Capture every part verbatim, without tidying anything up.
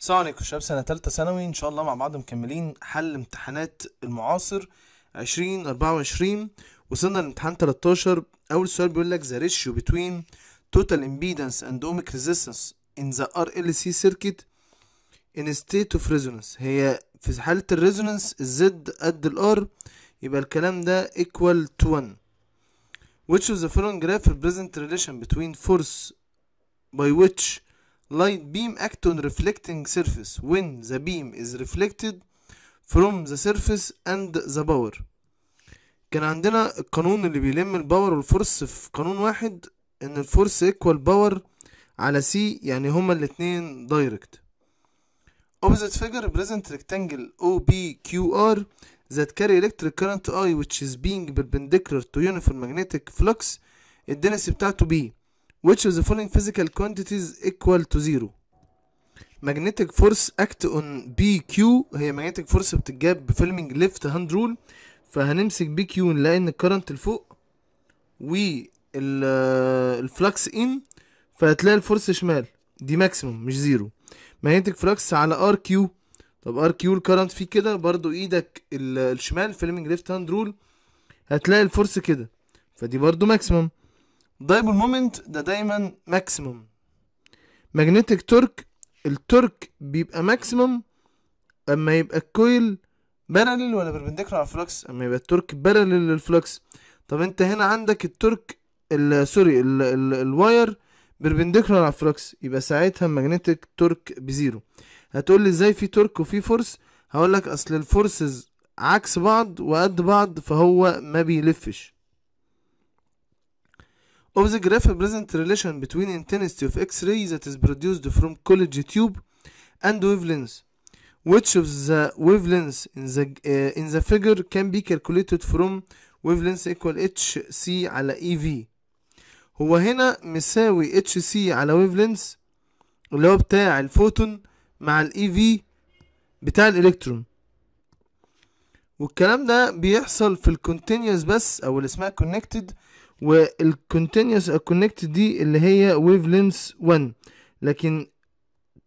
السلام عليكم شباب، سنة تالتة ثانوي ان شاء الله مع بعض مكملين حل امتحانات المعاصر عشرين اربعة وعشرين. وصلنا لامتحان تلتاشر. اول سؤال بيقول لك the ratio between total impedance and ohmic resistance in the آر إل سي circuit in a state of resonance. هي في حالة الريزونانس الزد قد الار، يبقى الكلام ده equal to one. which of the following graph represent relation between force by which light beam act on reflecting surface when the beam is reflected from the surface and the power. كان عندنا القانون اللي بيلم الباور والفورس في قانون واحد، ان الفورس equal باور على سي، يعني هما الاتنين دايركت. Opposite figure represent rectangle O P Q R that carry electric current I which is being perpendicular to uniform magnetic flux الدنسي بتاعته B. which of the following physical quantities equal to zero. magnetic force act on بي كيو، هي magnetic force بتتجاب بفيلمنج ليفت هاند رول، فهنمسك بي كيو نلاقي ان الكرنت لفوق والفلكس ان، فهتلاقي الفورس شمال، دي ماكسيموم مش زيرو. magnetic flux على آر كيو، طب آر كيو الكرنت فيه كده برضو ايدك الشمال فيلمنج ليفت هاند رول، هتلاقي الفورس كده، فدي برضو ماكسيموم. دايبول مومنت ده دايما ماكسيموم. ماجنتيك تورك، التورك بيبقى ماكسيموم اما يبقى الكويل بارالل ولا بيربنديكولار على الفلكس، اما يبقى التورك بارالل للفلكس. طب انت هنا عندك التورك سوري الواير بيربنديكولار على الفلكس، يبقى ساعتها الماجنتيك تورك بزيرو. هتقول لي ازاي في تورك وفي فورس؟ هقول لك اصل الفورسز عكس بعض وقد بعض، فهو ما بيلفش. Of the graph present relation between intensity of X-ray that is produced from college tube and wavelengths. Which of the wavelengths in the in the figure can be calculated from wavelengths equal H C على E V. هو هنا مساوي H C على wavelengths اللي هو بتاع الفوتون مع ال E V بتاع الإلكترون. والكلام ده بيحصل في الكونتينيوس بس، أو اللي اسمها connected. والكونتينيوس كونكت دي اللي هي ويف لينس واحد، لكن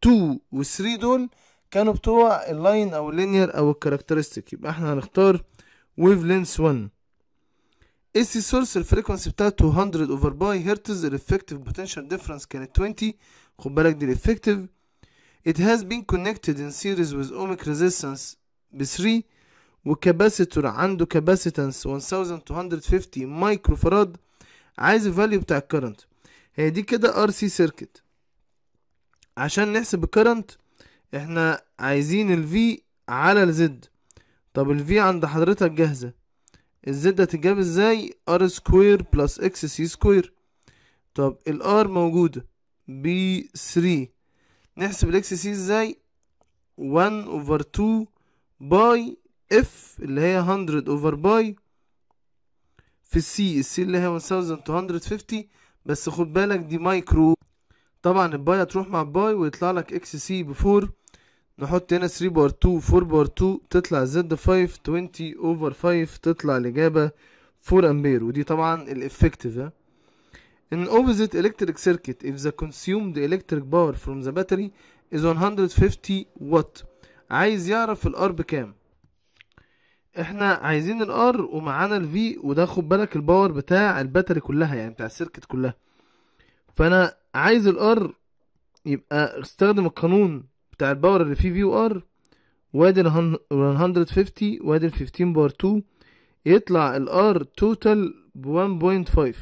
اتنين و تلاتة دول كانوا بتوع اللاين او اللينير او الكاركترستيك، يبقى احنا هنختار ويف لينس واحد. اي سي سورس الفريكونسي بتاعته مية اوفر باي هرتز، الافكتيف بوتنشال ديفرنس كانت عشرين، خد بالك دي الافكتيف. it has been connected in series with ohmic resistance ب تلاتة، وكاباسيتور عنده كاباسيتانس twelve fifty مايكرو فراد. عايز الفاليو بتاع الكرنت، هي دي كده ار سي سيركت. عشان نحسب الكرنت احنا عايزين الفي على الزد، طب الفي عند حضرتك جاهزه، الزد هتتجاب ازاي؟ ار سكوير بلس اكس سي سكوير. طب الار موجوده بي تلاتة، نحسب الاكس سي ازاي؟ واحد اوفر اتنين باي اف اللي هي مية اوفر باي في السي، السي اللي هي twelve fifty، بس خد بالك دي مايكرو، طبعا الباي هتروح مع الباي ويطلع لك اكس سي ب أربعة، نحط هنا تلاتة باور اتنين أربعة باور اتنين، تطلع زد خمسة عشرين اوفر خمسة، تطلع الاجابه أربعة امبير، ودي طبعا الافكتيف. ها ان اوبوزيت الكتريك سيركت اف ذا كونسيومد الكتريك باور فروم ذا باتري از مية وخمسين وات. عايز يعرف الار بكام؟ احنا عايزين الار ومعانا الفي، وده خد بالك الباور بتاع الباتري كلها، يعني بتاع السيركت كلها، فانا عايز الار، يبقى استخدم القانون بتاع الباور اللي فيه في وار، وادي ال مية وخمسين وادي ال خمستاشر باور اتنين، يطلع الار توتال ب واحد فاصلة خمسة.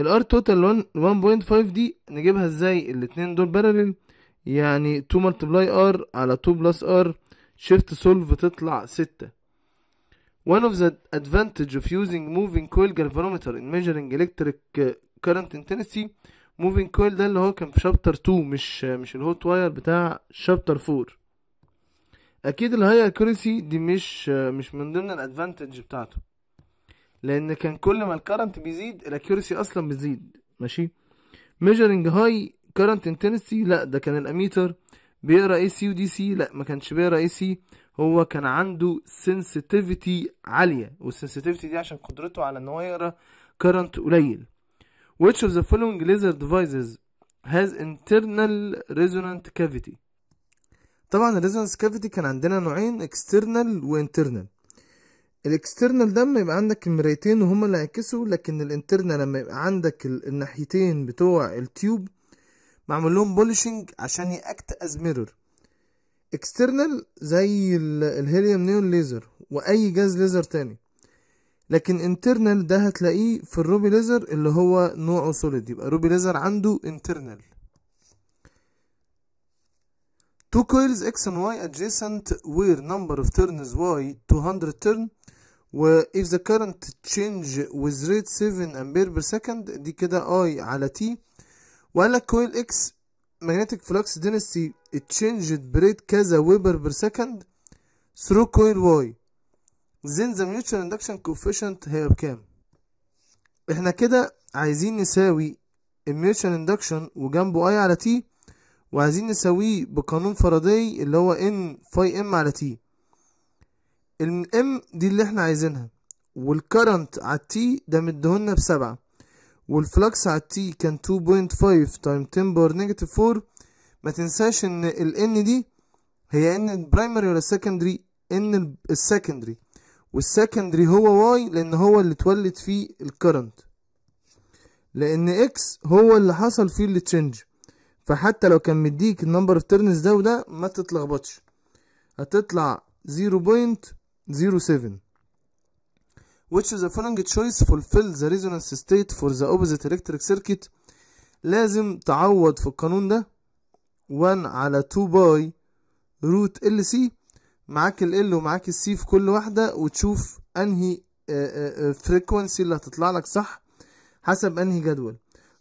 الار توتال واحد فاصلة خمسة دي نجيبها ازاي؟ الاتنين دول بارالل، يعني اتنين ملتبلاي ار على اتنين بلس ار، شيفت سولف تطلع ستة. One of the advantage of using moving coil galvanometer in measuring electric current intensity. moving coil ده اللي هو كان في شابتر اتنين، مش مش الهوت واير بتاع شابتر اربعة. اكيد الهاي اكيوريسي دي مش مش من ضمن الادفانتج بتاعته، لان كان كل ما الكرنت بيزيد الاكيوريسي اصلا بتزيد. ماشي measuring high current intensity، لا ده كان الاميتر بيقرا اي سي ودي سي، لا ما كانش بيقرا اي سي، هو كان عنده sensitivity عالية، والsensitivity دي عشان قدرته على ان هو يقرا current قليل. which of the following laser devices has internal resonant cavity. طبعا الريزونانس كافيتي كان عندنا نوعين، اكسترنال وانترنال. الاكسترنال ده لما يبقى عندك المرايتين وهما اللي هيعكسوا، لكن الانترنال لما يبقى عندك الناحيتين بتوع التيوب معمول لهم بولشنج عشان يأكت از ميرور. اكسترنال زي الهيليوم نيون ليزر واي جاز ليزر تاني، لكن انترنال ده هتلاقيه في الروبي ليزر اللي هو نوعه سوليد، يبقى روبي ليزر عنده انترنال. Two coils X and Y adjacent where number of turns Y two hundred turn و if the current change with rate seven ampere per second دي كده I على T، وقال لك coil X magnetic flux density changed بريت كذا ويبر per second through coil Y then the mutual induction coefficient هي بكام؟ احنا كده عايزين نساوي mutual induction وجنبه I على T، وعايزين نساويه بقانون فاراداي اللي هو ان فاي ام على تي. الام دي اللي احنا عايزينها، والكرنت على التي ده مديهولنا بسبعة، والفلكس على التي كان اتنين فاصلة خمسة تايم عشرة باور نيجاتيف أربعة. ما تنساش ان الان دي هي ان البرايمري ولا السكندري؟ ان السكندري، والسكندري هو واي لان هو اللي اتولد فيه الكرنت، لان اكس هو اللي حصل فيه التشينج. فحتى لو كان مديك النمبر اوف تيرنز ده وده ما تتلخبطش، هتطلع صفر فاصلة صفر سبعة. which is the following choice fulfill the resonance state for the opposite electric circuit. لازم تعوض في القانون ده واحد على اتنين باي روت ال سي، معاك ال ال ومعاك السي في كل واحده، وتشوف انهي فريكوانسي اللي هتطلع لك صح حسب انهي جدول.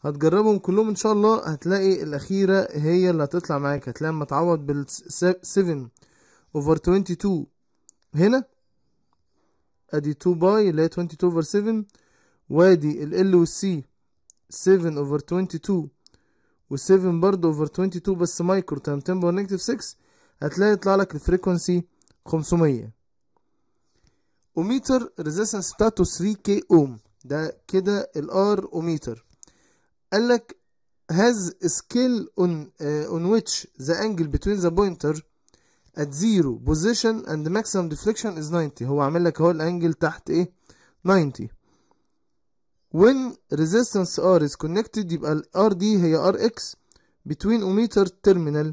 هتجربهم كلهم ان شاء الله، هتلاقي الاخيره هي اللي هتطلع معاك. هتلاقي لما تعوض بال سبعة اوفر اتنين وعشرين هنا ادي اتنين باي اللي هي اتنين وعشرين اوفر سبعة، وادي ال ال والسي سبعة اوفر اتنين وعشرين و7 برضه اوفر اتنين وعشرين بس مايكرو تايم عشرة باور نيجاتيف ستة، هتلاقي يطلع لك الفريكوانسي خمسمية. اوميتر ريزيستنس بتاعته تلاتة كي اوم، ده كده الار اوميتر. قال لك has scale on uh, on which the angle between the pointer at zero position and maximum deflection is ninety. هو عامل لك اهو الانجل تحت ايه ninety. when resistance R is connected يبقى ال R دي هي R X between ohmmeter terminal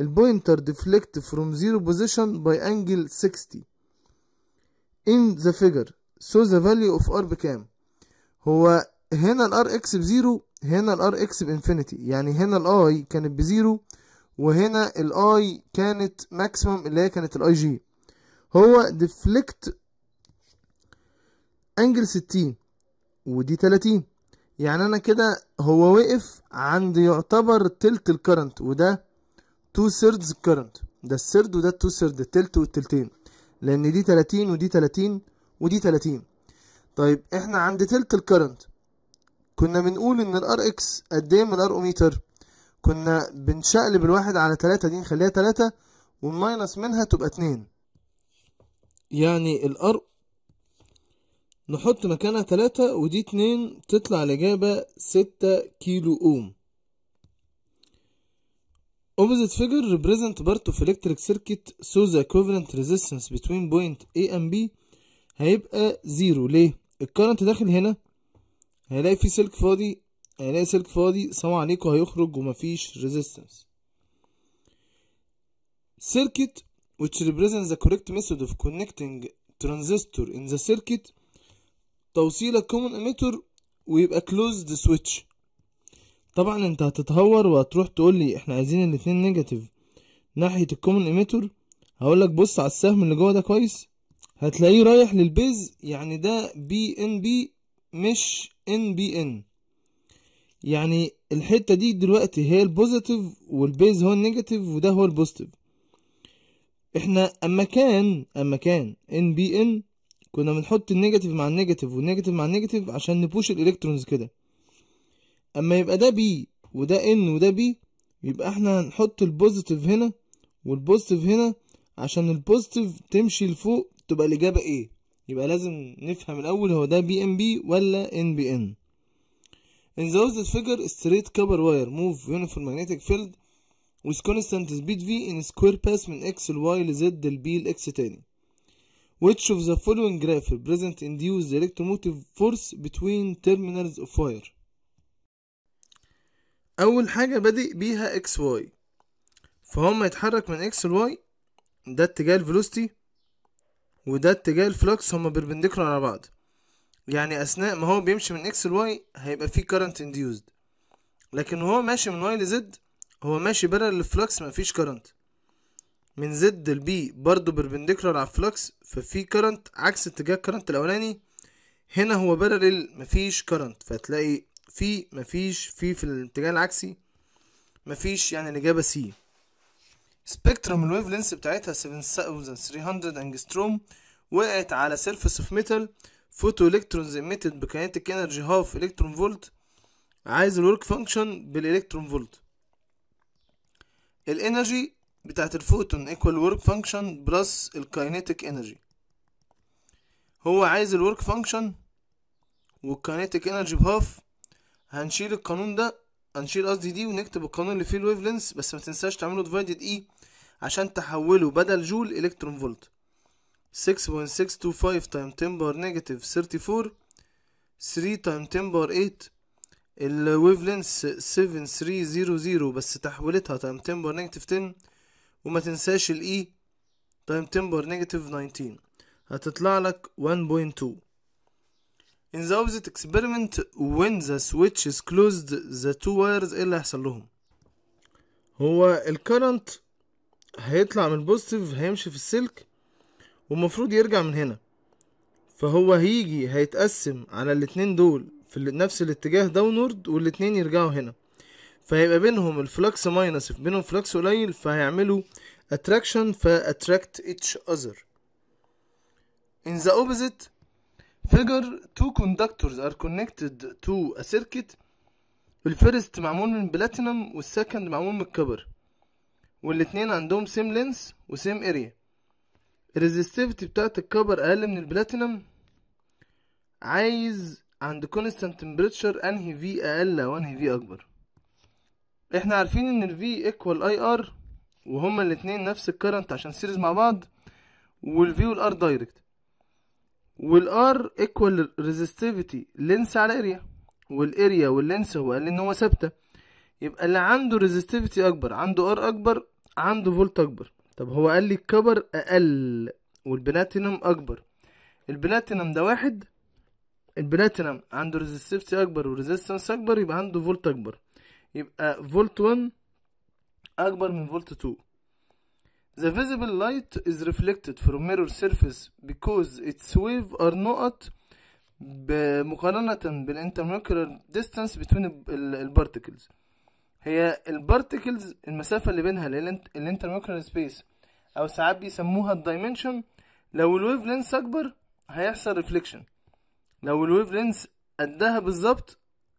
ال pointer deflect from zero position by angle sixty in the figure so the value of R بكام؟ هو هنا ال R X بزيرو، هنا ال R X بإنفينيتي، يعني هنا ال I كانت بزيرو وهنا ال I كانت ماكسيمم اللي هي كانت ال آي جي. هو ديفليكت انجل ستين ودي تلاتين، يعني انا كده هو وقف عند يعتبر تلت الكرنت، وده تو ثيردز الكرنت، ده الثيرد وده التو ثيرد، التلت والتلتين، لان دي تلاتين ودي تلاتين ودي تلاتين. طيب احنا عند تلت الكرنت كنا بنقول ان الار اكس قد ايه من الار اوميتر؟ كنا بنشقلب الواحد على تلاتة دي نخليها تلاتة والماينس منها تبقى اتنين، يعني الار نحط مكانها تلاتة ودي اتنين، تطلع الاجابه ستة كيلو اوم. opposite figure represent part of electric circuit so the equivalent resistance between point A and B هيبقى زيرو. ليه؟ الكرنت داخل هنا هيلاقي في سلك فاضي، هيلاقي سلك فاضي سلام عليكم هيخرج ومفيش ريزيستنس. circuit which represents the correct method of connecting transistor in the circuit توصيله common emitter ويبقى closed switch. طبعا انت هتتهور وهتروح تقول لي احنا عايزين الاثنين نيجاتيف ناحيه الكومن ايميتور، هقول لك بص على السهم اللي جوه ده كويس، هتلاقيه رايح للبيز، يعني ده بي ان بي مش ان بي ان، يعني الحته دي دلوقتي هي البوزيتيف والبيز هو النيجاتيف وده هو البوزيتيف. احنا اما كان اما كان ان بي ان كنا بنحط النيجاتيف مع النيجاتيف والنيجاتيف مع النيجاتيف عشان نبوش الالكترونز كده. اما يبقى ده بي وده ان وده بي، يبقى احنا هنحط البوزيتيف هنا والبوزيتيف هنا عشان البوزيتيف تمشي لفوق تبقى الاجابه ايه. يبقى لازم نفهم الأول هو ده بي ام بي ولا ان بي ان. In the opposite figure straight copper wire move uniform magnetic field with constant speed v in square pass من x ل y ل z ل b ل x تاني. Which of the following graph present induced electromotive force between terminals of wire؟ أول حاجة بادئ بيها x y، فهم هيتحرك من x ل y، ده اتجاه الفيلوستي وده اتجاه الفلكس، هما بيربنديكولار على بعض، يعني أثناء ما هو بيمشي من x ل y هيبقى فيه current induced، لكن هو ماشي من y ل z هو ماشي بارل للفلكس مفيش كرنت. من زد لبي برضه بربنديكولار على الفلكس ففي كرنت عكس اتجاه الكرنت الاولاني، هنا هو بارل مفيش كرنت، فتلاقي في مفيش في في الاتجاه العكسي مفيش، يعني الاجابه سي. سبيكترم الويف لينس بتاعتها سبعة آلاف وثلاثمية انجستروم، وقعت على سيرفيس اوف ميتال، فوتو الكترونز ايميتد بكاينتيك انرجي هاف الكترون فولت، عايز الورك فانكشن بالالكترون فولت. الانرجي بتاعت الفوتون ايكوال ورك فانكشن بلس الكاينيتيك انرجي، هو عايز الورك فانكشن والكاينيتيك انرجي بهاف. هنشيل القانون ده، هنشيل قصدي دي ونكتب القانون اللي فيه الويف لينس، بس ما تنساش تعمله ديفايدد اي عشان تحوله بدل جول الكترون فولت. ستة فاصلة ستة اتنين خمسة تايم عشرة باور نيجاتيف أربعة وثلاثين، ثلاثة تايم عشرة باور تمانية، الويف لينس سبعة آلاف وثلاثمية بس تحولتها تايم عشرة باور نيجاتيف عشرة، وما تنساش الاي تايم عشرة باور نيجاتيف تسعتاشر، هتطلع لك واحد فاصلة اتنين. In the opposite experiment when the switch is closed the two wires ايه اللي هيحصل لهم؟ هو الكرنت هيطلع من البوزيتيف هيمشي في السلك والمفروض يرجع من هنا، فهو هيجي هيتقسم على الاتنين دول في نفس الاتجاه داونورد، والاتنين يرجعوا هنا، فهيبقى بينهم الفلكس ماينس، بينهم فلكس قليل، فهيعملوا اتراكشن فاتراكت each other. In the opposite figure two conductors are connected to a circuit. الفيرست معمول من بلاتينم والسكند معمول من الكبر، والاتنين عندهم سيم لينس وسيم اريا. الريزستيفيتي بتاعت الكبر اقل من البلاتينم، عايز عند constant temperature انهي في اقل او انهي في اكبر. احنا عارفين ان ال V equal آي آر وهما الاتنين نفس الكرنت عشان سيريز مع بعض، وال V وال R direct، وال R equal resistivity لينس على اريا، والاريا واللينس هو قال ان هو ثابته، يبقى اللي عنده resistivity اكبر عنده R اكبر عنده فولت اكبر. طب هو قال لي الكبر اقل والبلاتينم اكبر، البلاتينم ده واحد، البلاتينم عنده resistivity اكبر وريزيستنس اكبر يبقى عنده فولت اكبر، يبقى فولت واحد أكبر من فولت اتنين. The visible light is reflected from mirror surface because its waves are not بمقارنة بالintermolecular distance between ال particles. هي ال particles المسافة اللي بينها لل intermolecular space، أو ساعات بيسموها ال dimension. لو ال wave length أكبر هيحصل reflection، لو ال wave length قدها بالظبط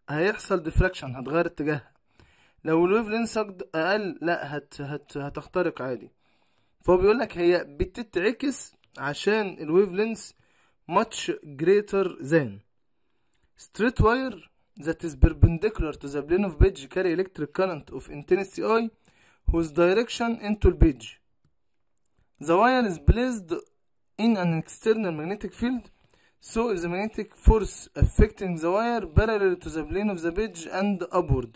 هيحصل diffraction هتغير اتجاهها، لو الويف لينس اقل لا هت هت هتخترق عادي. فهو بيقولك هي بتتعكس عشان الويف لينس much greater than. straight wire that is perpendicular to the plane of page carry electric current of intensity I whose direction into the page. The wire is placed in an external magnetic field so if the magnetic force affecting the wire parallel to the plane of the page and upward.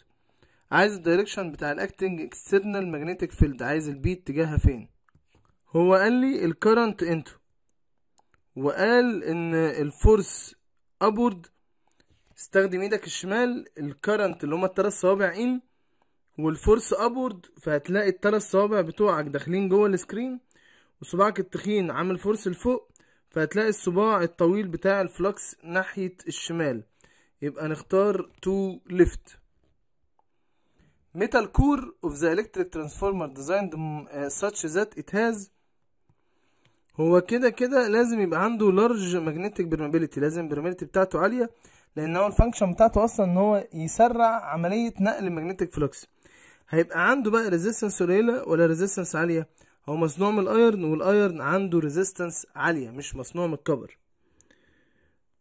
عايز الدايركشن بتاع الاكتنج اكسترنال ماجنتيك فيلد، عايز البي اتجاهها فين. هو قال لي الكرنت انتو، وقال ان الفورس ابورد، استخدم ايدك الشمال، الكرنت اللي هما التلات صوابع ان والفورس ابورد، فهتلاقي التلات صوابع بتوعك داخلين جوه السكرين، وصباعك التخين عامل فورس لفوق، فهتلاقي الصباع الطويل بتاع الفلكس ناحية الشمال، يبقى نختار تو ليفت. metal core of the electric transformer designed such that it has. هو كده كده لازم يبقى عنده large magnetic permeability، لازم permeability بتاعته عالية، لأن هو الفانكشن بتاعته أصلا إن هو يسرع عملية نقل الماجنتيك فلوكس. هيبقى عنده بقى resistance قليلة ولا resistance عالية؟ هو مصنوع من الأيرن، والأيرن عنده resistance عالية، مش مصنوع من الكبر.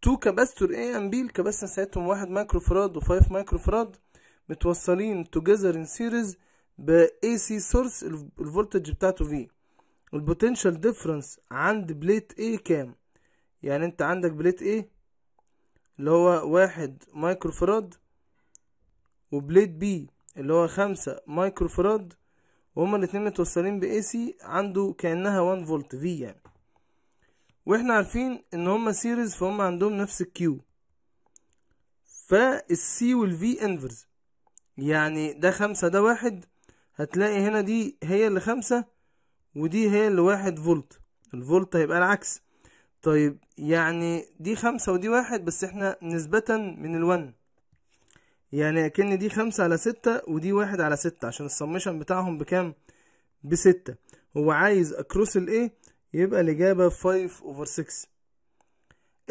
تو كاباستور A and B، الكاباستنس بتاعتهم واحد مايكرو فراد وخمسة مايكرو فراد، متوصلين together in series باي سي سورس الفولتج بتاعته في. البوتنشال ديفرنس عند بليت ايه كام؟ يعني انت عندك بليت ايه اللي هو واحد مايكرو فراد، وبليت بي اللي هو خمسة مايكرو فراد، وهما الاتنين متوصلين باي سي عنده كأنها واحد فولت في يعني. واحنا عارفين ان هما سيريز فهم عندهم نفس الكيو، فالسي والفي انفرز، يعني ده خمسة ده واحد، هتلاقي هنا دي هي اللي خمسة ودي هي اللي واحد فولت، الفولت هيبقى العكس. طيب يعني دي خمسة ودي واحد بس احنا نسبة من الون، يعني اكن دي خمسة على ستة ودي واحد على ستة عشان السميشن بتاعهم بكام؟ بستة. هو عايز اكروس الايه، يبقى الاجابة خمسة over ستة.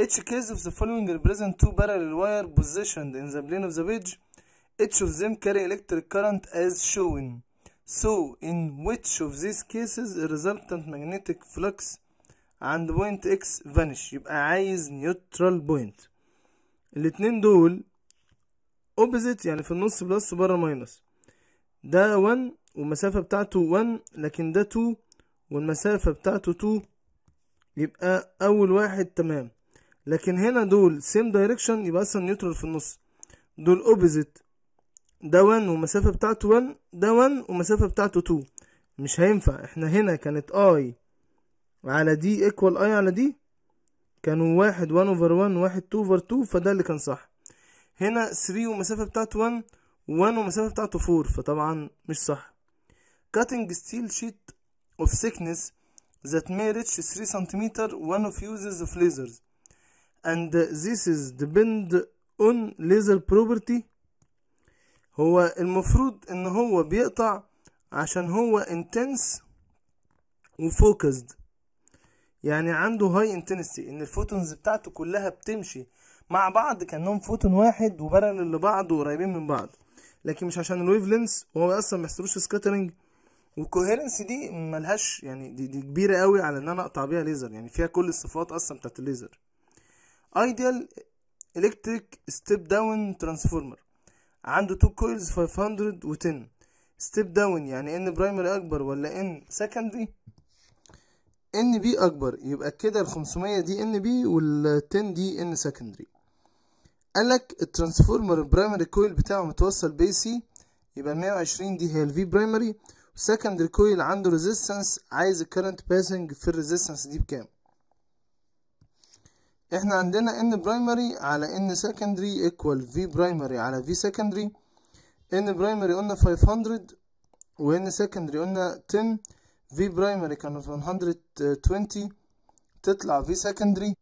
Each case of the following represent two parallel wire positioned in the plane of the page. Each of them carry electric current as shown. So, in which of these cases the resultant magnetic flux and point X vanish. يبقى عايز neutral point. الاتنين دول opposite يعني في النص بلس وبره ماينس. ده واحد والمسافة بتاعته واحد، لكن ده اتنين والمسافة بتاعته اتنين. يبقى أول واحد تمام. لكن هنا دول same direction يبقى أصلا نيوترال في النص. دول opposite، ده واحد والمسافة بتاعته واحد، ده واحد والمسافة بتاعته اتنين. مش هينفع، احنا هنا كانت I على دي equal I على دي، كانوا واحد واحد over واحد واحد اتنين over اتنين، فده اللي كان صح. هنا تلاتة والمسافة بتاعته واحد، واحد والمسافة بتاعته اربعة، فطبعا مش صح. Cutting steel sheet of thickness that may reach three centimeters one of uses of lasers. And this is depend on laser property. هو المفروض ان هو بيقطع عشان هو intense وفوكسد، يعني عنده هاي انتنسي، ان الفوتونز بتاعته كلها بتمشي مع بعض كانهم فوتون واحد وبارلل لبعض وقريبين من بعض، لكن مش عشان الويف لينس وهو اصلا محصلوش سكاترنج. والكوهيرنس دي ملهاش يعني دي, دي كبيره قوي على ان انا اقطع بيها ليزر، يعني فيها كل الصفات اصلا بتاعت الليزر. ايديال الكتريك ستيب داون ترانسفورمر عنده تو كويلز خمسمية وعشرة ستيب داون، يعني ان برايمري اكبر ولا ان سكندري؟ ان بي اكبر، يبقى كده ال خمسمية دي ان بي وال عشرة دي ان سكندري. قالك الترانسفورمر البرايمري كويل بتاعه متوصل بي سي، يبقى مية وعشرين دي هي الفي برايمري، والسكندري كويل عنده ريزيستنس، عايز الكرنت باسنج في الريزيستنس دي بكام؟ احنا عندنا ان برايمري على ان سكندري ايكوال في برايمري على في سكندري. ان برايمري قلنا خمسمية وان سكندري قلنا عشرة، في برايمري كانوا مية وعشرين تطلع في سكندري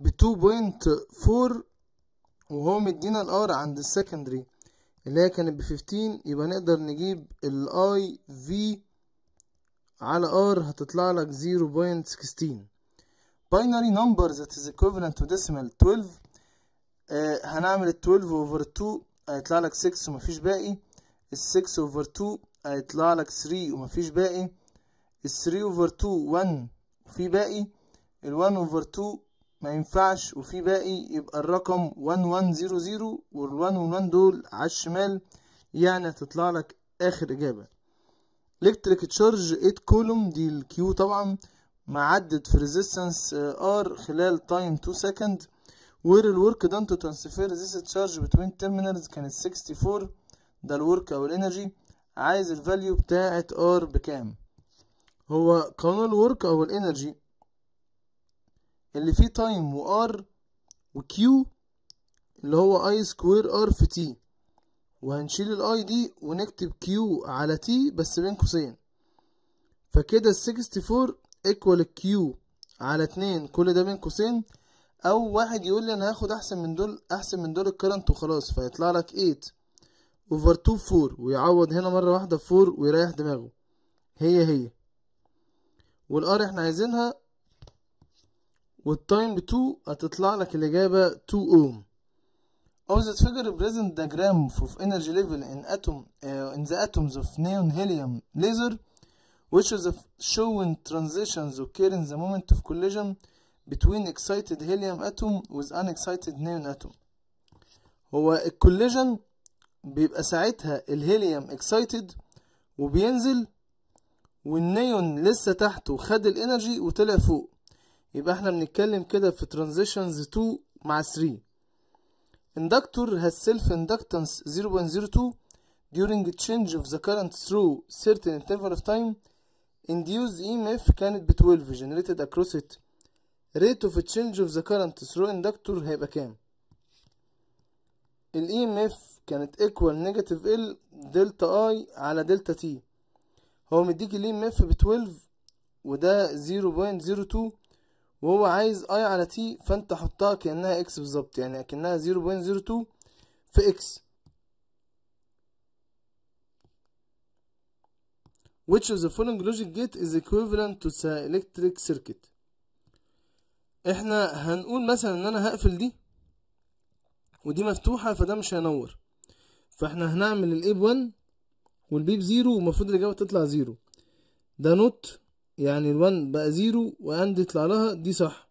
ب اتنين فاصلة اربعة، وهو مدينا الار عند السكندري اللي هي كانت ب خمستاشر، يبقى نقدر نجيب الاي في على ار هتطلع لك صفر فاصلة ستاشر. binary number that is equivalent to decimal اتناشر. آه هنعمل ال اتناشر over اتنين هيطلع لك ستة ومفيش باقي، ال ستة over اتنين هيطلع لك تلاتة ومفيش باقي، ال تلاتة over اتنين واحد وفي باقي، ال واحد over اتنين ما ينفعش وفي باقي، يبقى الرقم واحد واحد صفر صفر، وال واحد وال1 دول على الشمال، يعني هتطلع لك اخر اجابه. electric charge تمانية كولوم دي الكيو طبعا، مع عدد في ريزيستنس ار خلال تايم اتنين سكند، وير الورك دان تو ترانسفير ريزيست تشارج بتوين تيرمينالز كانت اربعة وستين، ده الورك او الانرجي، عايز الفاليو بتاعه ار بكام. هو قانون الورك او الانرجي اللي فيه تايم وار وكيو اللي هو اي سكوير ار في تي، وهنشيل الاي دي ونكتب كيو على تي بس بين قوسين، فكده ال اربعة وستين ايكوال الكيو على اتنين كل ده بين قوسين. او واحد يقول لي انا هاخد احسن من دول احسن من دول الكرنت وخلاص، فيطلع لك تمانية over اتنين اربعة، ويعوض هنا مره واحده ب اربعة ويريح دماغه. هي هي والار احنا عايزينها، والتايم ب اتنين هتطلع لك الاجابه اتنين اوم. او ذا فيجر بريزنت دياجرام اوف انرجي ليفل ان اتوم ان ذا اتومز اوف نيون هيليوم ليزر which is showing transitions occur in the moment of collision between excited helium atom with unexcited neon atom. هو الكوليجن بيبقى ساعتها الهيليوم اكسايتد وبينزل، والنيون لسه تحته خد الانرجي وطلع فوق. يبقى احنا بنتكلم كده في ترانزيشنز اتنين مع تلاتة. inductor has self inductance zero point zero two during change of the current through certain interval of time. induced E M F كانت ب twelve generated across it. rate of change of the current through inductor هيبقى كام؟ ال E M F كانت equal negative L delta I على delta T. هو مديك ال E M F ب twelve وده zero point zero two وهو عايز I على T، فانت حطها كأنها X بالظبط، يعني كأنها zero point zero two في X. which of the following logic gate is equivalent to the electric circuit. احنا هنقول مثلا ان انا هقفل دي ودي مفتوحة، فده مش هينور، فاحنا هنعمل ال A بواحد والبي بزيرو ومفروض الإجابة تطلع زيرو. ده نوت يعني الواحد بقى زيرو وأند يطلع لها، دي صح.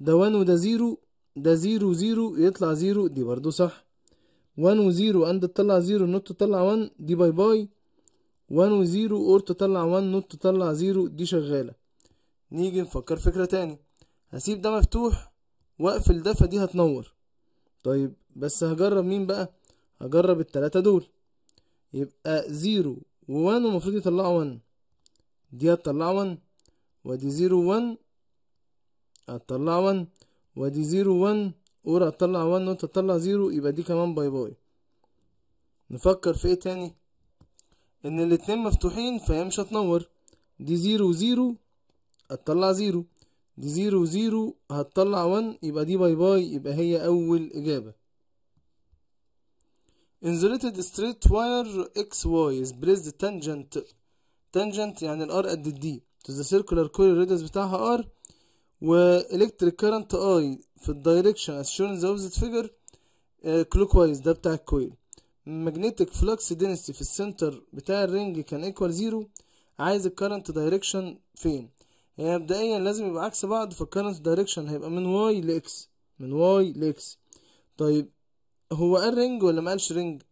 ده واحد وده زيرو، ده زيرو زيرو يطلع زيرو، دي برضو صح. واحد وزيرو أند تطلع زيرو، نوت تطلع واحد، دي باي باي. واحد وزيرو أور تطلع واحد، نوت تطلع زيرو، دي شغالة. نيجي نفكر فكرة تاني، هسيب ده مفتوح وأقفل ده فدي هتنور. طيب بس هجرب مين بقى؟ هجرب التلاتة دول، يبقى زيرو ووان ومفروض يطلعوا وان، دي هتطلع وان، ودي زيرو وان هتطلع وان، ودي زيرو وان اور هتطلع وان وانت هتطلع زيرو، يبقى دي كمان باي باي. نفكر في ايه تاني؟ ان الاتنين مفتوحين فهي مش هتنور، دي زيرو زيرو هتطلع زيرو، دي زيرو زيرو هتطلع واحد، يبقى دي باي باي، يبقى هي أول إجابة. Insulated straight wire إكس واي is placed tangent tangent يعني الار قد الدي to the circular coil radius بتاعها r و electric current I في الدايركشن as shown in the opposite figure clockwise، ده بتاع الكويل. magnetic flux density في السنتر بتاع الرينج كان equal زيرو. عايز الكرنت دايركشن فين؟ يعني مبدئيا لازم يبقى عكس بعض، فالكرنت دايركشن هيبقى من واي لاكس، من واي لاكس. طيب هو قال رينج ولا ما قالش رينج؟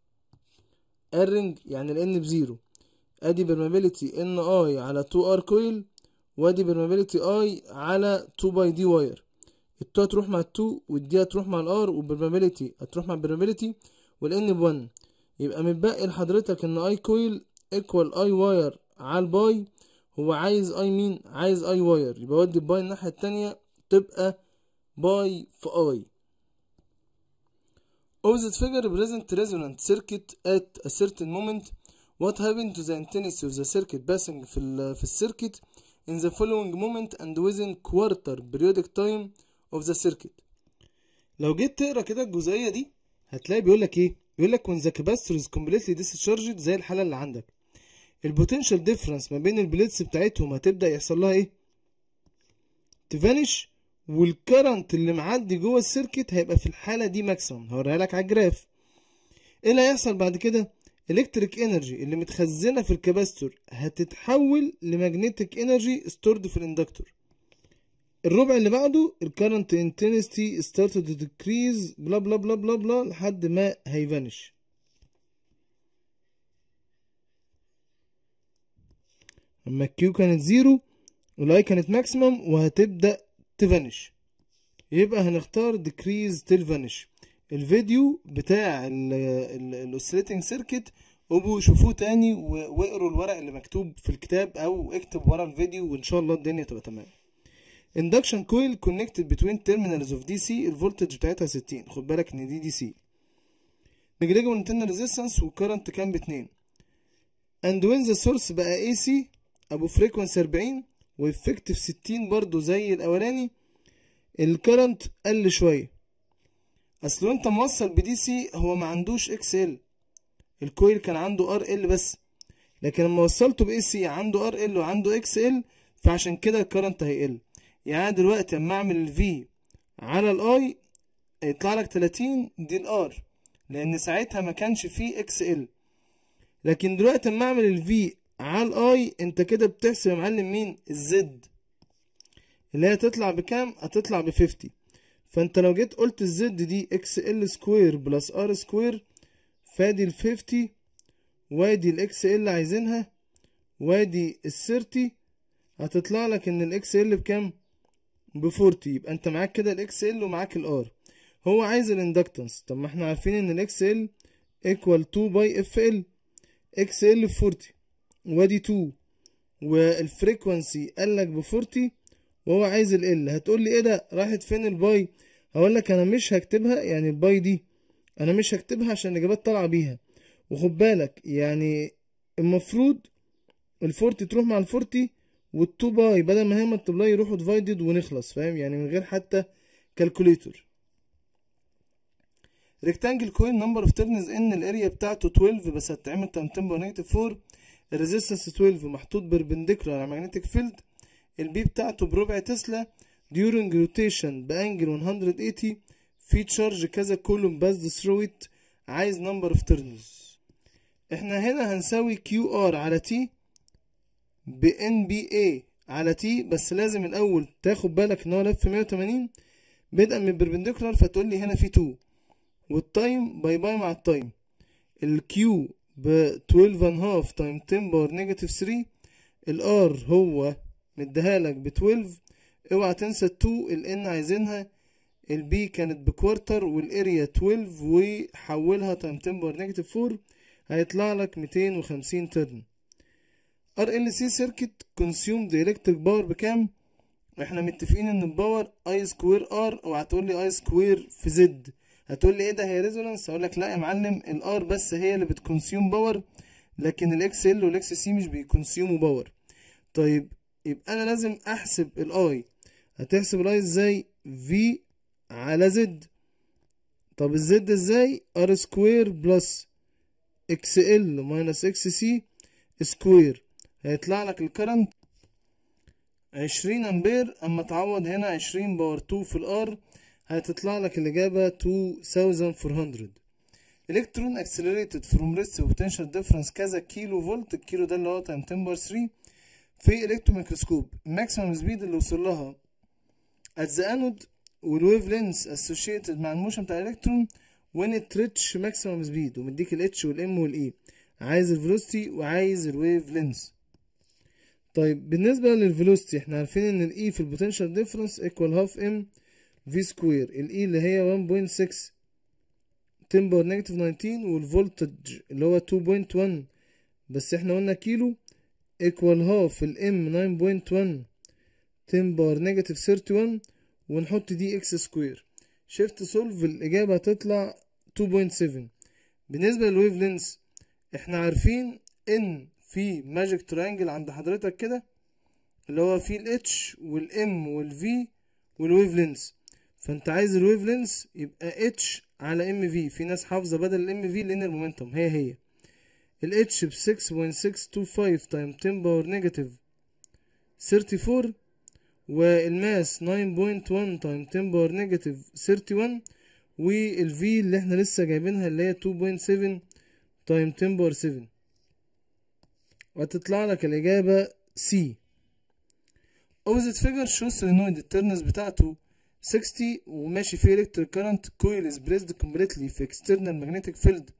قال رينج، يعني الان بزيرو. ادي برمابيلتي ان اي على اتنين ار كويل، وادي برمابيلتي اي على اتنين باي دي واير. التو هتروح مع التو والدي هتروح مع الار، والبرمابيلتي هتروح مع البرمابيلتي، والان بواحد. يبقى متبقي لحضرتك ان اي كويل ايكوال اي واير على الباي. هو عايز اي مين؟ عايز اي واير، يبقى ودي الباي الناحية التانية تبقى باي في اي. Opposite figure present resonant circuit at a certain moment. What happened to the intensity of the circuit passing في ال في السيركت in the following moment and within quarter periodic time of the circuit. لو جيت تقرا كده الجزئية دي هتلاقي بيقولك ايه؟ بيقولك when the capacitor is completely discharged، زي الحالة اللي عندك البوتنشال ديفرنس ما بين البليتس بتاعتهم هتبدأ يحصل لها ايه؟ تفانش، والكرنت اللي معدي جوه السيركت هيبقى في الحالة دي ماكسيمم، هوريها لك على الجراف. ايه اللي هيحصل بعد كده؟ الكتريك انرجي اللي متخزنة في الكباستور هتتحول لماجنتيك انرجي ستورد في الاندكتور. الربع اللي بعده الكرنت انتنستي ستارتد تو ديكريز بلا بلا بلا بلا بلا لحد ما هيفانش. اما الكيو كانت زيرو والاي كانت ماكسيمم وهتبدا تفانش، يبقى هنختار ديكريز تيل فانش. الفيديو بتاع الاوسيليتنج سيركت ابقوا شوفوه تاني واقروا الورق اللي مكتوب في الكتاب او اكتب ورا الفيديو وان شاء الله الدنيا تبقى تمام. اندكشن كويل كونكتد بتوين تيرمينالز اوف دي سي، الفولتج بتاعتها ستين، خد بالك ان دي دي سي. نجريجو انترنال ريزيستنس والكرنت كان باتنين. اند وين ذا سورس بقى اي سي ابو فريكونسي اربعين وافكتيف ستين برضو زي الاولاني. الكرنت قل شويه، اصل انت موصل بدي سي هو ما عندوش اكس ال، الكويل كان عنده ار ال بس، لكن لما وصلته باي سي عنده ار ال وعنده اكس ال، فعشان كده الكرنت هيقل. يعني دلوقتي اما اعمل الفي على الاي يطلع لك تلاتين، دي الار لان ساعتها ما كانش فيه اكس ال، لكن دلوقتي اما اعمل الفي على الاي انت كده بتحسب يا معلم مين؟ الزد، اللي هي هتطلع بكام؟ هتطلع بخمسين. فانت لو جيت قلت الزد دي اكس ال سكوير بلس ار سكوير، فادي ال خمسين وادي الاكس ال اللي عايزينها وادي ال ثلاثين، هتطلع لك ان الاكس ال بكام؟ بأربعين. يبقى انت معاك كده الاكس ال ومعاك الار. هو عايز الاندكتنس، طب ما احنا عارفين ان الاكس ال ايكوال اتنين باي اف ال، اكس ال ب أربعين وادي اتنين، والفريكوانسي قال لك ب أربعين وهو عايز ال ال. هتقول لي ايه ده؟ راحت فين الباي؟ هقول لك انا مش هكتبها، يعني الباي دي انا مش هكتبها عشان الاجابات طالعه بيها. وخد بالك يعني المفروض ال أربعين تروح مع ال أربعين وال2 باي، بدل ما هي ملتبلاي يروحوا ديفايدد ونخلص، فاهم؟ يعني من غير حتى كالكوليتور. ريكتانجل كويل نمبر اوف تيرنز ان الاريا بتاعته اتناشر، بس هتتعمل تمتين باور نيجاتيف أربعة. الريزيستنس اتناشر محطوط بربنديكولار على ماجنتيك فيلد، البي بتاعته بربع تسلا، ديورنج روتيشن بانجل مية وتمانين، في تشارج كذا كولوم باز ثرو ات. عايز نمبر اوف تيرنز. احنا هنا هنساوي كيو ار على تي بان بي اي على تي، بس لازم الاول تاخد بالك ان هو لف مية وتمانين بدءا من البربنديكولار، فتقول لي هنا في اتنين، والتايم باي باي مع التايم. الكيو ب اتناشر ونص تايم عشرة باور نيجاتيف تلاتة، الار هو مديهالك ب اتناشر، اوعى تنسى اتنين الان عايزينها، البي كانت بكوارتر، والاريا اتناشر وحولها تايم عشرة باور نيجاتيف أربعة، هيطلع لك ميتين وخمسين ترن. ار ال سي سيركت كونسيومد الكتريك باور بكام؟ احنا متفقين ان الباور اي سكوير ار، اوعى تقول لي اي سكوير في زد. هتقول لي ايه ده هي ريزونانس؟ هقول لك لا يا معلم، الار بس هي اللي بتكونسيوم باور، لكن الاكس ال والاكس سي مش بيكونسيوموا باور. طيب يبقى انا لازم احسب الاي. هتحسب الاي ازاي؟ في على زد. طب الزد ازاي؟ ار سكوير بلس اكس ال ماينس اكس سي سكوير، هيطلع لك الكرنت عشرين امبير، اما تعوض هنا عشرين باور اتنين في الار، هتطلع لك الإجابة ألفين وأربعمية. إلكترون accelerated from rest potential difference كذا كيلو فولت، الكيلو ده اللي هو تايم عشرة باور تلاتة، في إلكتروميكروسكوب. maximum speed اللي وصل لها at the anode والويف لينس associated مع الموشن بتاع الإلكترون when it reach maximum speed، ومديك ال H وال M وال E. عايز الفيلوستي وعايز الويف لينس. طيب بالنسبة للفيلوستي احنا عارفين إن ال E في البوتنشال ديفرنس equal half M في سكوير، الاي اللي هي واحد فاصلة ستة عشرة باور نيجاتيف تسعتاشر، والفولتج اللي هو اتنين فاصلة واحد بس احنا قلنا كيلو، ايكوال هاف الام تسعة فاصلة واحد عشرة باور نيجاتيف واحد وتلاتين، ونحط دي اكس سكوير. شيفت سولف الاجابه هتطلع اتنين فاصلة سبعة. بالنسبه للويف لينس احنا عارفين ان في ماجيك تريانجل عند حضرتك كده، اللي هو فيه الاتش والام والفي والويف لينس، فانت عايز الويف لينس يبقى اتش على ام في. في ناس حافظه بدل الام في لان المومنتوم هي هي. الاتش ب ستة فاصلة ستة اتنين خمسة تايم عشرة باور نيجاتيف اربعة وتلاتين، والماس تسعة فاصلة واحد تايم عشرة باور نيجاتيف واحد وتلاتين، والفي اللي احنا لسه جايبينها اللي هي اتنين فاصلة سبعة تايم عشرة باور سبعة، وهتطلع لك الاجابه سي. اوزيت فيجر شو سولينويد الترنز بتاعته ستين وماشي فيه الكتريك كارنت، كويل از بريزد كومبليتلي في اكسترنال ماجنتيك فيلد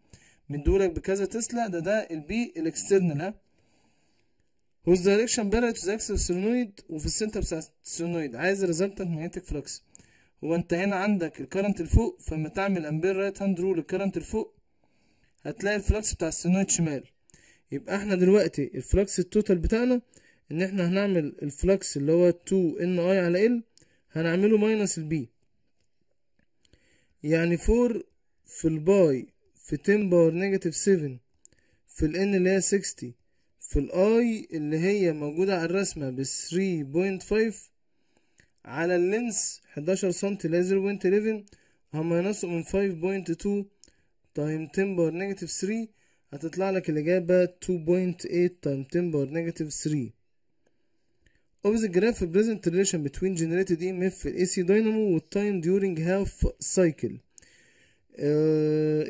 مديهولك بكذا تسلا، ده ده البي الاكسترنال ها، وذ دايركشن بارل تو ذا اكسس السولينويد وفي السنتر بتاع السولينويد. عايز الريزلتنت ماجنتيك فلكس. هو انت هنا عندك الكارنت لفوق، فلما تعمل امبير رايت هاند رول الكارنت لفوق هتلاقي الفلكس بتاع السولينويد شمال. يبقى احنا دلوقتي الفلكس التوتال بتاعنا ان احنا هنعمل الفلكس اللي هو اتنين ان اي على ال هنعمله ماينس البي، يعني أربعة في الباي في عشرة باور نيجاتيف سبعة في الان اللي هي ستين في الاي اللي هي موجودة على الرسمة ب تلاتة فاصلة خمسة على اللينس حداشر سنتي اللي هي صفر فاصلة واحد واحد همينصوا من خمسة فاصلة اتنين تايم عشرة باور نيجاتيف تلاتة، هتطلع لك الإجابة اتنين فاصلة تمانية تايم عشرة باور نيجاتيف تلاتة. Of the graph present relation between generated إي إم إف في ال إيه سي dynamo with time during half cycle.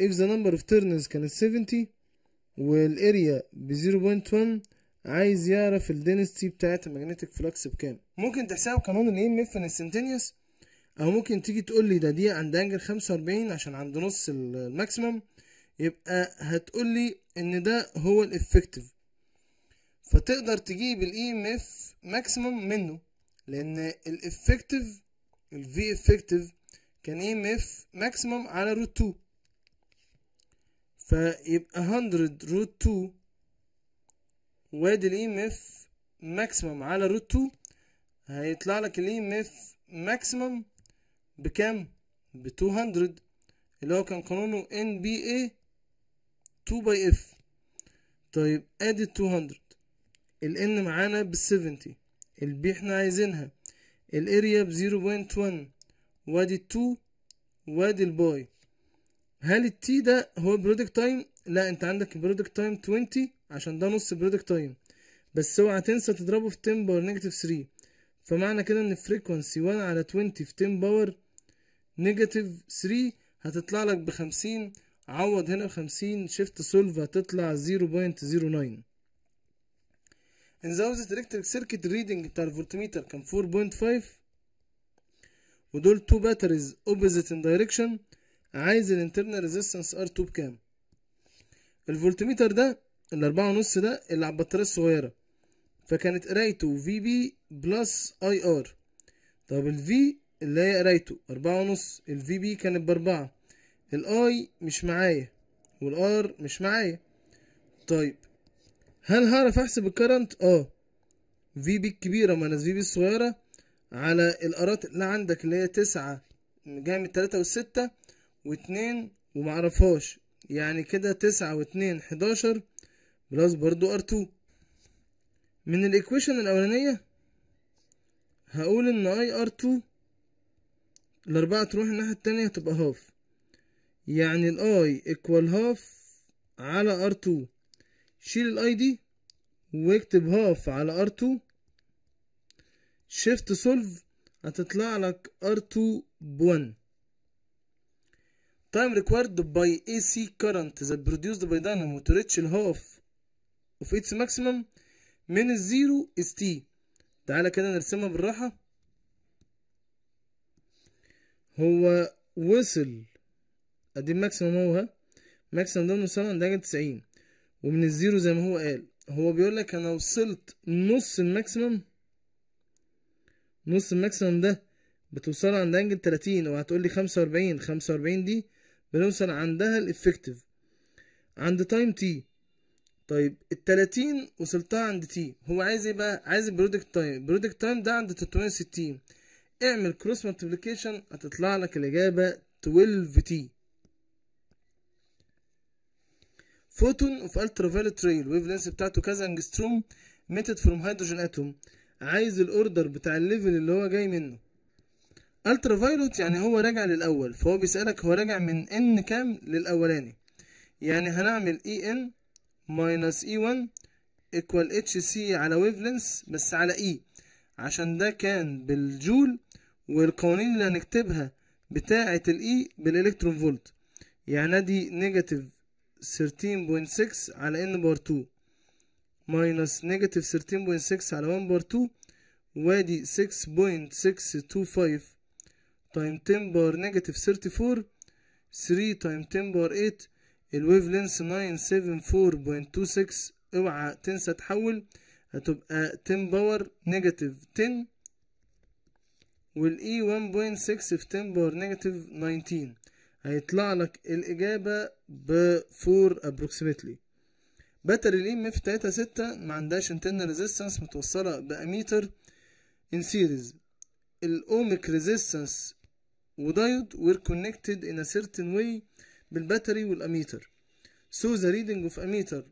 If the number of turns كانت سبعين والاريا ب صفر فاصلة واحد، عايز يعرف الدنسيتي بتاعت الماجنتيك فلكس بكام. ممكن تحسبه قانون ال إي إم إف instantaneous، أو ممكن تيجي تقول لي ده دي عند أنجل خمسة وأربعين عشان عند نص الماكسيمم يبقى هتقولي ان ده هو الإفكتيف، فتقدر تجيب الاي ام اف ماكسيمم منه، لان الإفكتيف الفي إفكتيف كان اي ام اف ماكسيمم على روت اتنين، فيبقى مية روت اتنين وادي الاي ام اف ماكسيمم على روت اتنين، هيطلع لك الاي ام اف ماكسيمم بكام؟ ب مئتين، اللي هو كان قانونه ان بي اي اتنين باي اف. طيب ادي مئتين، الان معانا ب سبعين، البي احنا عايزينها، الاريا ب صفر فاصلة واحد وادي اتنين وادي الباي. هل التي ده هو برودكت تايم؟ لا، انت عندك برودكت تايم عشرين عشان ده نص برودكت تايم، بس اوعى تنسى تضربه في عشرة باور نيجاتيف تلاتة، فمعنى كده ان الفريكونسي واحد على عشرين في عشرة باور نيجاتيف تلاتة هتطلع لك ب خمسين، عوض هنا ب خمسين شيفت سولف هتطلع صفر فاصلة صفر تسعة. ان ذا وزت الكتريك سيركت ريدنج بتاع الفولتميتر كان أربعة فاصلة خمسة، ودول اتنين باتريز اوبوزيت ان دايركشن، عايز الانترنال ريزيستنس ار اتنين بكام؟ الفولتميتر ده الاربعة ونص ده اللي على البطارية الصغيرة، فكانت قرايته في بي بلس اي ار. طب الفي اللي هي قرايته أربعة ونص، الفي بي كانت بأربعة، الاي مش معايا والار مش معايا. طيب هل هعرف احسب الكرنت؟ اه، في بي الكبيرة ماينس في بي الصغيرة على الارات اللي عندك اللي هي تسعة جاية من تلاتة وستة واتنين ومعرفهاش، يعني كده تسعة واتنين حداشر بلس برضو ار اتنين. من الايكويشن الاولانية هقول ان اي ار اتنين الاربعة تروح الناحية التانية هتبقى هاف، يعني الاي ايكوال هاف على ار اتنين، شيل الاي دي واكتب هاف على ار اتنين شيفت سولف هتطلع لك ار اتنين بواحد. time required by A C current that produced by dynamo to reach half of its maximum من الزيرو is T. تعالى كده نرسمها بالراحة. هو وصل ادي الماكسيمم، هو ها الماكسيمم ده بنوصله عند درجة تسعين، ومن الزيرو زي ما هو قال، هو بيقولك انا وصلت نص الماكسيمم، نص الماكسيمم ده بتوصله عند انجل تلاتين، وهتقولي خمسة واربعين، خمسة واربعين دي بنوصل عندها الإفكتيف عند تايم تي. طيب التلاتين وصلتها عند تي، هو عايز ايه بقى؟ عايز البرودكت تايم، البرودكت تايم ده عند تلتمية وستين، اعمل كروس ملتبليكيشن هتطلع لك الإجابة اتناشر تي. فوتون اوف الترافايلت ري الويف لينس بتاعته كذا انجستروم ميتد فروم هيدروجين اتوم، عايز الاوردر بتاع الليفل اللي هو جاي منه. الترافايلت يعني هو راجع للاول، فهو بيسالك هو راجع من ان كام للاولاني، يعني هنعمل اي ان ماينس اي واحد ايكوال اتش سي على ويف لينس بس على اي، عشان ده كان بالجول، والقوانين اللي هنكتبها بتاعه الاي بالالكترون فولت، يعني دي نيجاتيف تلتاشر فاصلة ستة على ان بار اتنين ماينس نيجاتيف تلتاشر فاصلة ستة على واحد بار اتنين، وادي ستة فاصلة ستة اتنين خمسة تايم عشرة بار نيجاتيف اربعة وتلاتين، تلاتة تايم عشرة بار تمانية، الويف لينس تسعمية وسبعة وسبعين فاصلة ستة، اوعى تنسى تحول هتبقى عشرة باور نيجاتيف عشرة، والاي واحد فاصلة ستة في عشرة باور نيجاتيف تسعتاشر، هيطلع لك الإجابة ب أربعة approximately. باتري ال ام اف تلاتة ستة ما عندهاش internal resistance، متوصلة بأميتر in series. الأوميك resistance ودايود were connected in a certain way بالباتري والأميتر. So the reading of ammeter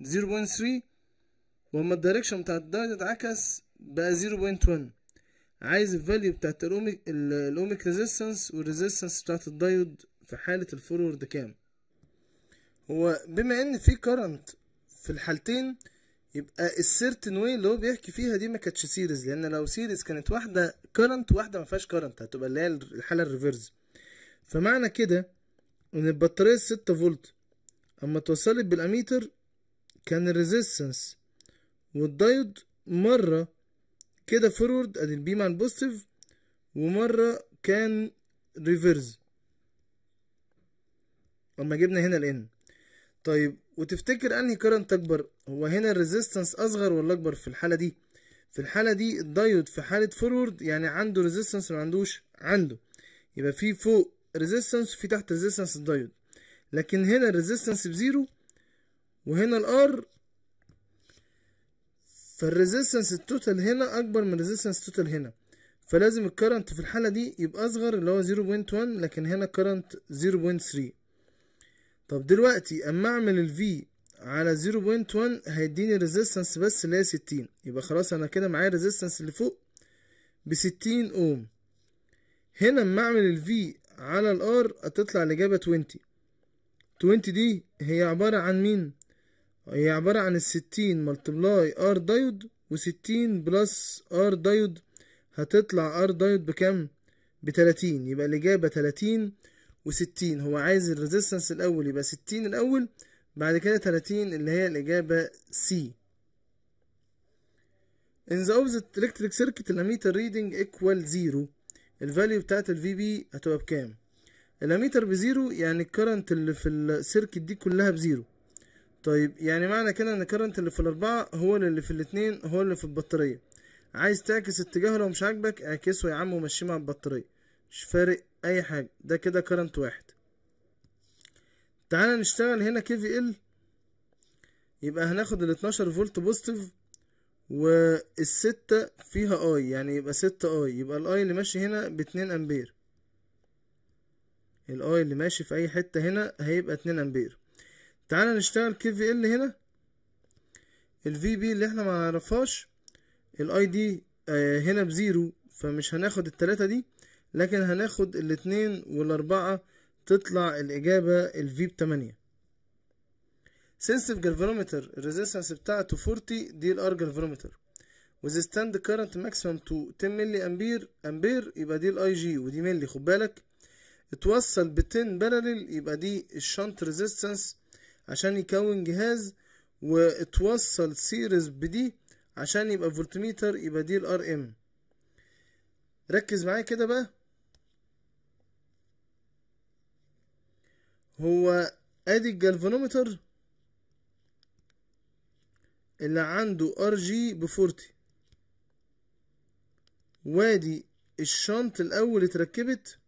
صفر فاصلة تلاتة، وأما الدايركشن بتاع الدايود اتعكس بقى صفر فاصلة واحد. عايز الفاليو بتاعت الاوميك الاوميك ريزيستنس والريزيستنس بتاعت الدايود في حالة الفورورد كام. هو بما ان في كرنت في الحالتين، يبقى السيرتن واي اللي هو بيحكي فيها دي ما كانتش سيريز، لان لو سيريز كانت واحدة كرنت واحدة ما فيهاش كرنت، هتبقى اللي هي الحالة الريفيرز. فمعنى كده ان البطارية ستة فولت اما اتوصلت بالاميتر كان الريزيستنس والدايود مرة كده فورورد ادي البي مع البوزيتيف، ومره كان ريفيرز اما جبنا هنا الان. طيب وتفتكر انهي كرنت اكبر؟ هو هنا الريزيستنس اصغر ولا اكبر في الحاله دي؟ في الحاله دي الدايود في حاله فورورد يعني عنده ريزيستنس ولا معندوش؟ عنده، يبقى في فوق ريزيستنس وفي تحت ريزيستنس الدايود. لكن هنا الريزيستنس بزيرو وهنا الار، فالريزيستنس التوتال هنا اكبر من الريزيستنس التوتال هنا، فلازم الكرنت في الحاله دي يبقى اصغر اللي هو صفر فاصلة واحد، لكن هنا الكرنت صفر فاصلة ثلاثة. طب دلوقتي اما اعمل الفي على صفر فاصلة واحد هيديني ريزيستنس بس اللي هي ستين، يبقى خلاص انا كده معايا الريزيستنس اللي فوق ب ستين اوم. هنا اما اعمل الفي على الار هتطلع الاجابه عشرين. عشرين دي هي عباره عن مين؟ هي عباره عن الستين ملتبلاي ار دايود، وستين بلس ار دايود هتطلع ار دايود بكام؟ بتلاتين، يبقى الاجابه تلاتين وستين. هو عايز الريزيستنس الاول يبقى ستين الاول، بعد كده تلاتين اللي هي الاجابه سي. In the opposite electric circuit الاميتر reading equal zero، الفاليو بتاعت الفي بي هتبقى بكام؟ الاميتر بزيرو يعني الكرنت اللي في السيركت دي كلها بزيرو. طيب يعني معنى كده ان الكرنت اللي في الاربعه هو اللي في الاتنين هو اللي في البطاريه. عايز تعكس اتجاهه لو مش عاجبك اعكسه يا عم ومشيه مع البطاريه، مش فارق اي حاجه، ده كده كرنت واحد. تعالى نشتغل هنا كي في ال، يبقى هناخد ال اتناشر فولت بوزيتيف والستة فيها اي، يعني يبقى ستة اي، يبقى الاي اللي ماشي هنا باتنين امبير، الاي اللي ماشي في اي حته هنا هيبقى اتنين امبير. تعالى نشتغل كي في ال هنا، الفي بي اللي احنا ما نعرفهاش، الاي دي هنا بزيرو فمش هناخد التلاته دي، لكن هناخد الاتنين والاربعه، تطلع الاجابه الفي بتمانية. sensitive galvanometer الريزيستنس بتاعته forty، دي الار galvanometer. وزستاند current maximum to ten ملي امبير امبير، يبقى دي الاي جي ودي ملي، خد بالك اتوصل ب عشرة بارلل، يبقى دي الشنت ريزيستنس عشان يكون جهاز، واتوصل سيريز بدي عشان يبقى فولتميتر، يبقى دي الار ام. ركز معايا كده بقى، هو ادي الجالفانومتر اللي عنده ار جي ب أربعين، وادي الشنط الاول اتركبت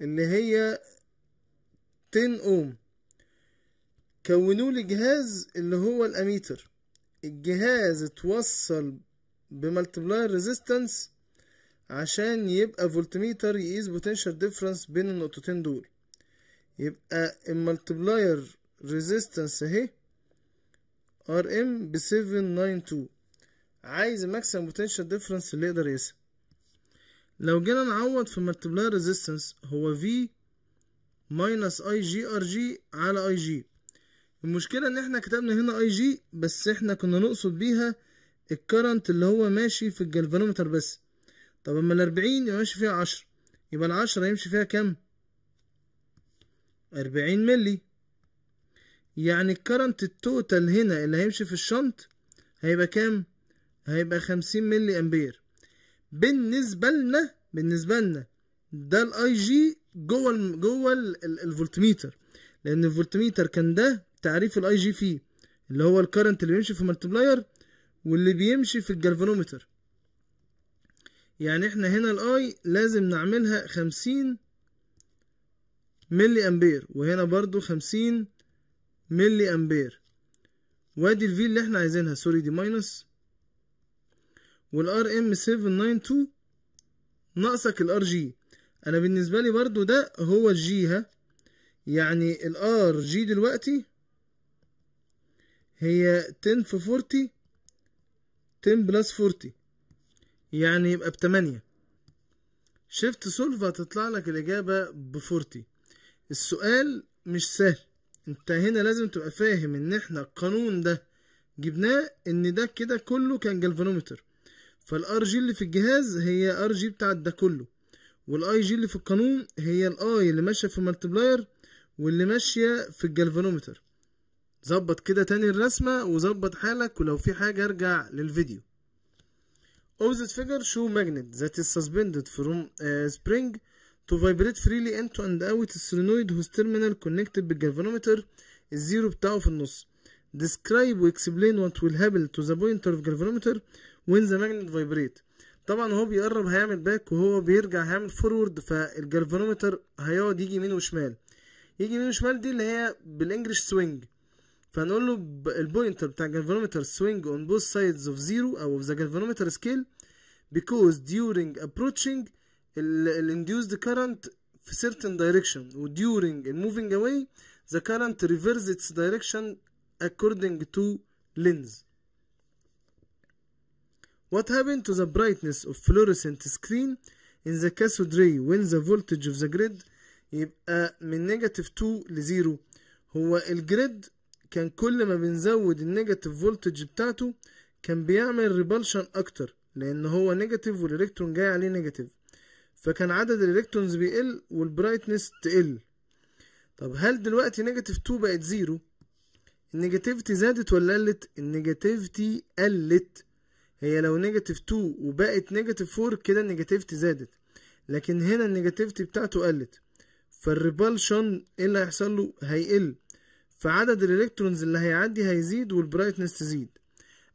اللي هي عشرة اوم. كونوا لي جهاز اللي هو الاميتر، الجهاز اتوصل بملتبلاير ريزيستنس عشان يبقى فولتميتر يقيس بوتنشال ديفرنس بين النقطتين دول، يبقى الملتبلاير ريزيستنس اهي ار ام ب سبعمية واتنين وتسعين. عايز الماكسيمم بوتنشال ديفرنس اللي يقدر يقيسها. لو جينا نعوض في الملتبلاير ريزيستنس هو في ماينس اي جي ار جي على اي جي. المشكله ان احنا كتبنا هنا اي جي بس احنا كنا نقصد بيها الكرنت اللي هو ماشي في الجالفانومتر بس. طب اما الاربعين يمشي فيها عشرة، يبقى العشرة يمشي فيها كام؟ اربعين ملي، يعني الكرنت التوتال هنا اللي هيمشي في الشنط هيبقى كام؟ هيبقى خمسين ملي امبير. بالنسبه لنا بالنسبه لنا ده الاي جي جوه جوه الفولتميتر، لان الفولتميتر كان ده تعريف الاي جي فيه اللي هو الكرنت اللي بيمشي في الملتبلاير واللي بيمشي في الجالفانومتر. يعني احنا هنا الاي لازم نعملها خمسين ملي امبير، وهنا برضو خمسين ملي امبير، وادي الفي اللي احنا عايزينها، سوري دي ماينس، والار ام سبعمية واتنين وتسعين ناقصك الار جي. انا بالنسبه لي برضو ده هو الجي، ها يعني الار جي دلوقتي هي عشرة في أربعين، عشرة بلس أربعين، يعني يبقى بتمانية. شيفت سولف هتطلع لك الاجابه بأربعين. السؤال مش سهل، انت هنا لازم تبقى فاهم ان احنا القانون ده جبناه ان ده كده كله كان جالفانومتر، فالار جي اللي في الجهاز هي ار جي بتاعت ده كله، والاي جي اللي في القانون هي الاي اللي ماشيه في الملتبلاير واللي ماشيه في الجالفانومتر. ظبط كده تاني الرسمه وظبط حالك، ولو في حاجه ارجع للفيديو. Opposite figure show magnet that is suspended from spring to vibrate freely into and out السولينويد whose terminal connected بالجالفانومتر الزيرو بتاعه في النص. Describe و explain what will happen to the pointer of galvanometer when the magnet vibrate. طبعا هو بيقرب هيعمل باك وهو بيرجع هيعمل فورورد، فالجالفانومتر هيقعد يجي يمين وشمال، يجي يمين وشمال دي اللي هي بالانجلش سوينج. فهنقول له البوينتر بتاع الجالفانومتر swing on both sides of zero او of the galvanometer scale because during approaching ال induced current في certain direction و during moving away the current reverses its direction according to lens. What happened to the brightness of fluorescent screen in the cathode ray when the voltage of the grid يبقى من negative two ل zero. هو الجريد كان كل ما بنزود النيجاتيف فولتج بتاعته كان بيعمل ريبالشن اكتر، لان هو نيجاتيف والالكترون جاي عليه نيجاتيف، فكان عدد الالكترونز بيقل والبرايتنس تقل. طب هل دلوقتي نيجاتيف اتنين بقت زيرو، النيجاتيفيتي زادت ولا قلت؟ النيجاتيفيتي قلت. هي لو نيجاتيف اتنين وبقت نيجاتيف اربعة كده النيجاتيفيتي زادت، لكن هنا النيجاتيفيتي بتاعته قلت، فالريبالشن ايه اللي هيحصل له؟ هيقل، فعدد الالكترونز اللي هيعدي هيزيد والبرايتنس تزيد.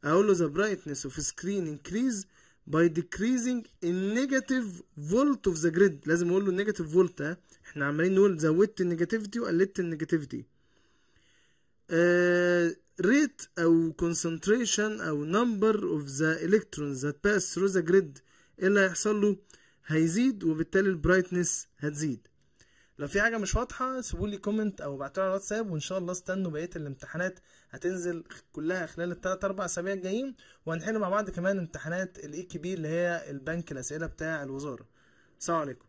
اقول له the brightness of screen increase by decreasing the negative volt of the grid. لازم اقول له النيجاتيف فولت، ها احنا عمالين نقول زودت النيجاتيفيتي وقللت النيجاتيفيتي. آه ريت او concentration او number of the electrons that pass through the grid ايه اللي هيحصل له؟ هيزيد، وبالتالي البرايتنس هتزيد. لو في حاجة مش واضحة سيبولي كومنت أو ابعتولي على الواتساب، وإن شاء الله استنوا بقية الامتحانات هتنزل كلها خلال التلات أربع أسابيع الجايين، وهنحل مع بعض كمان امتحانات الإي كي بي اللي هي البنك الأسئلة بتاع الوزارة. السلام عليكم.